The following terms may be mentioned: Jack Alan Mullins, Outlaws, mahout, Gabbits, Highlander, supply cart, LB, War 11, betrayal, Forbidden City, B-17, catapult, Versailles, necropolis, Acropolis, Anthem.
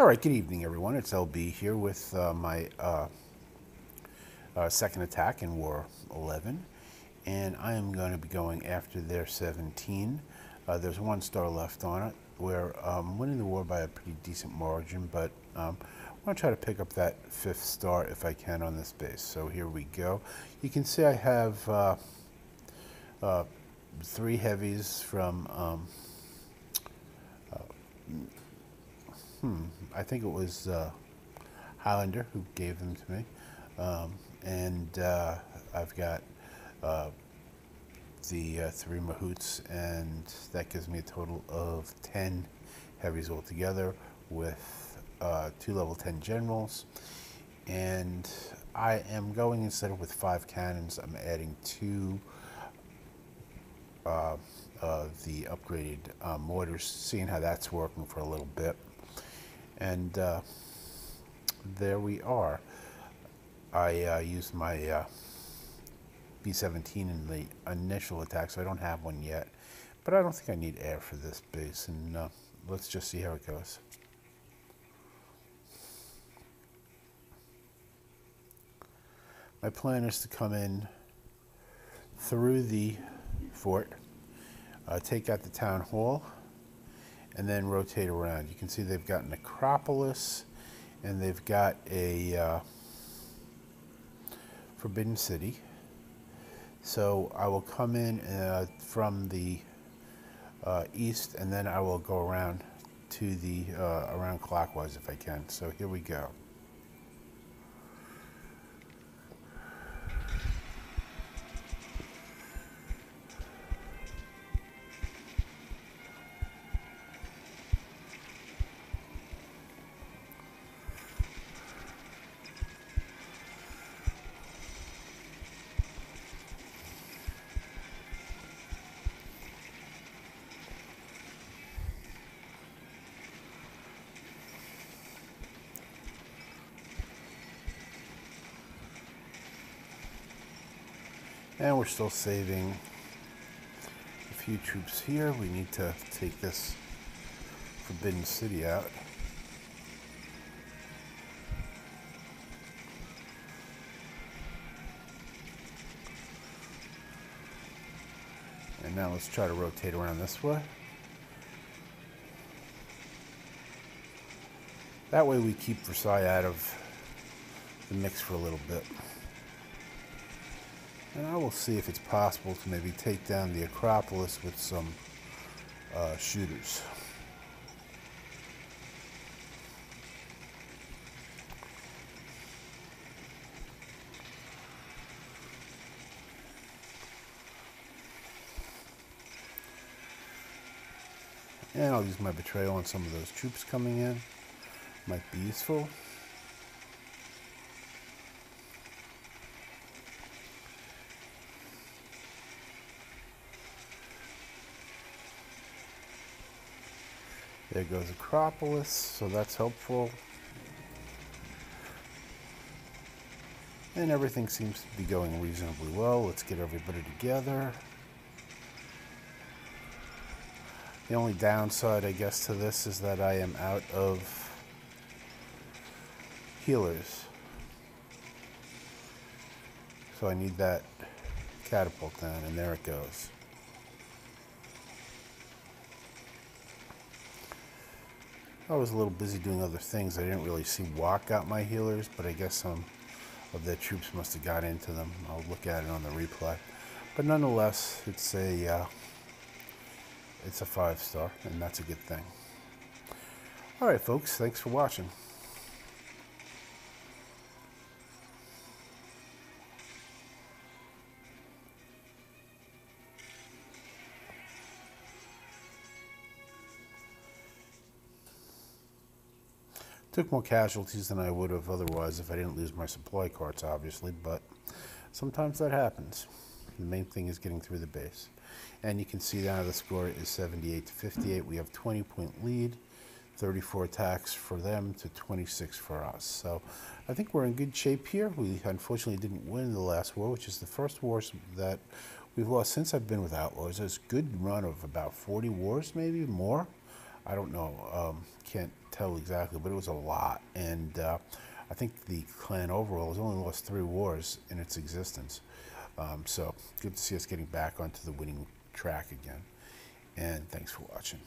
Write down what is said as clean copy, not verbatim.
All right, good evening, everyone. It's LB here with my second attack in War 11, and I am going to be going after their 17. There's one star left on it. We're winning the war by a pretty decent margin, but I want to try to pick up that fifth star if I can on this base. So here we go. You can see I have three heavies from... I think it was Highlander who gave them to me. I've got the three mahouts, and that gives me a total of 10 heavies altogether with two level 10 generals. And I am going, instead of with 5 cannons, I'm adding 2 of the upgraded mortars, seeing how that's working for a little bit. And there we are. I used my B-17 in the initial attack, so I don't have one yet. But I don't think I need air for this base, and let's just see how it goes. My plan is to come in through the fort, take out the town hall, and then rotate around. You can see they've got Necropolis, and they've got a Forbidden City. So I will come in from the east, and then I will go around to the around clockwise if I can. So here we go. And we're still saving a few troops here. We need to take this Forbidden City out. And now let's try to rotate around this way. That way we keep Versailles out of the mix for a little bit. And I will see if it's possible to maybe take down the Acropolis with some shooters. And I'll use my betrayal on some of those troops coming in. Might be useful. There goes Acropolis, so that's helpful. And everything seems to be going reasonably well. Let's get everybody together. The only downside, I guess, to this is that I am out of healers. So I need that catapult down, and there it goes. I was a little busy doing other things. I didn't really see Watt got my healers, but I guess some of their troops must have got into them. I'll look at it on the replay. But nonetheless, it's a 5-star, and that's a good thing. All right, folks, thanks for watching. Took more casualties than I would have otherwise if I didn't lose my supply carts, obviously, but sometimes that happens. The main thing is getting through the base. And you can see now the score is 78 to 58. We have 20-point lead, 34 attacks for them to 26 for us. So I think we're in good shape here. We unfortunately didn't win the last war, which is the first war that we've lost since I've been with Outlaws. It's a good run of about 40 wars, maybe more. I don't know, can't tell exactly, but it was a lot. And I think the clan overall has only lost 3 wars in its existence. So good to see us getting back onto the winning track again. And thanks for watching.